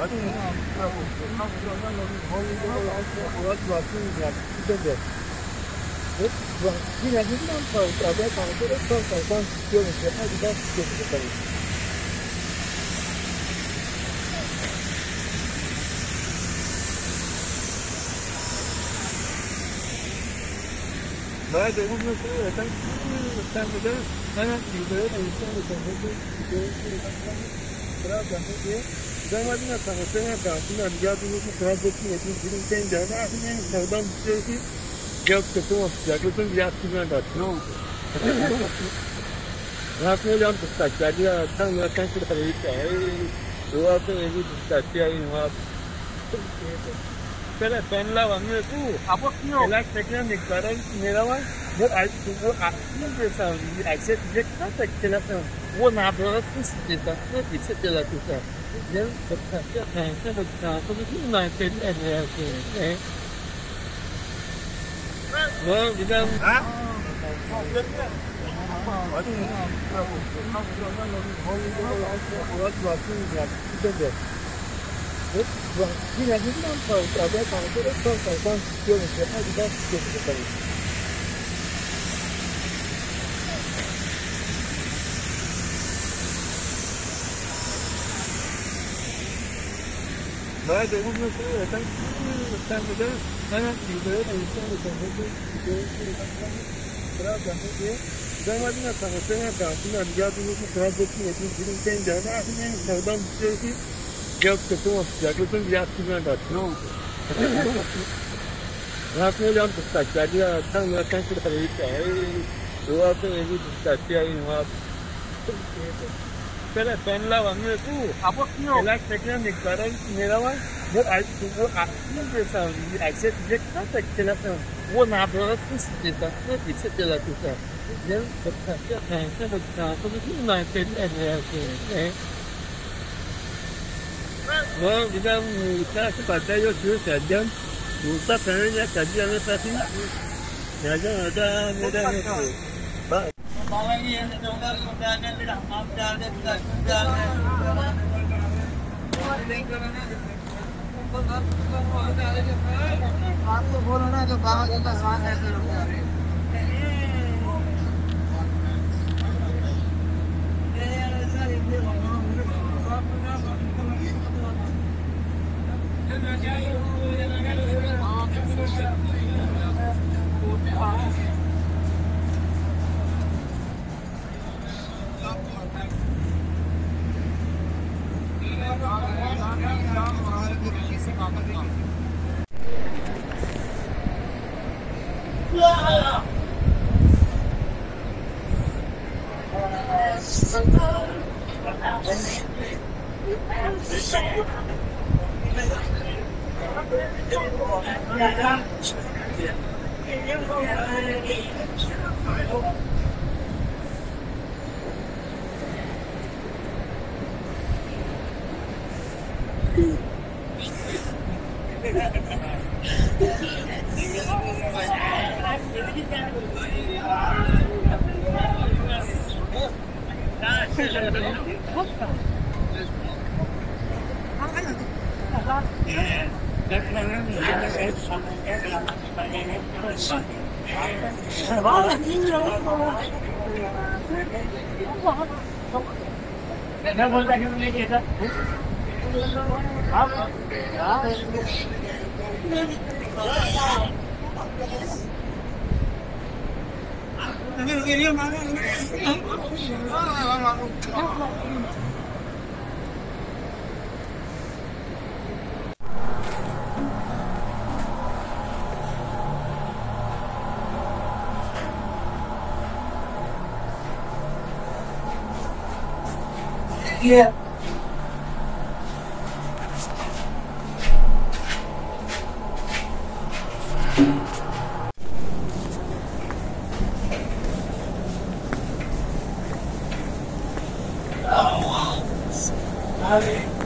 Gracias. باید اون مثل اصلا رفتن بوده من هم دیگره دوستان به کنگه که برای کنگه که در اومد این از تناسه هم کنسون هم گرد این که کنار بکنیم اتون بیرون که این جانه از این این سردان بیشه که گرد کسیم هم جاگرتون بیرد کنیم در کنون رفتن هم دستکردی هم تن رفتن که در این که رو هفتن این دستکردی هم این هفت पहले पहला वांगे तू आप क्यों इलाज करने निकाला मेरा वां वो आज वो आपने जैसा एक्सेस ये क्या तक चला था वो ना बोला कुछ देता ना किसे चला कुछ ये बच्चा क्या है क्या बच्चा तो क्यों ना चले ऐसे वो बिना हाँ अरे ना बोला This one, you know, you don't know about that. I don't know about doing it. How do that get to the place? But I don't know. I think it's time to go. I don't know. You don't know. You don't know. You گرد کسیم هم جاگرتون بیرد کنیم در کنون رفتن هم دستکردی هم تن رفتن که در این که رو هفتن این دستکردی هم این هفت پهلا پهلا وامیده تو اپا کنیم ایلاک تکنیم نکتاره میروان در از کنون اپنیم برسان اکسید یک تا تکیلت هم و نبرارت کسی دیتا نه بیسه دیلا کسا یه بطاقی هنسه بطاقی هنسه بطاقی هنسه Well, we have to pay your dues at them. You start paying your dues at them. But Yeah. Oh, wow.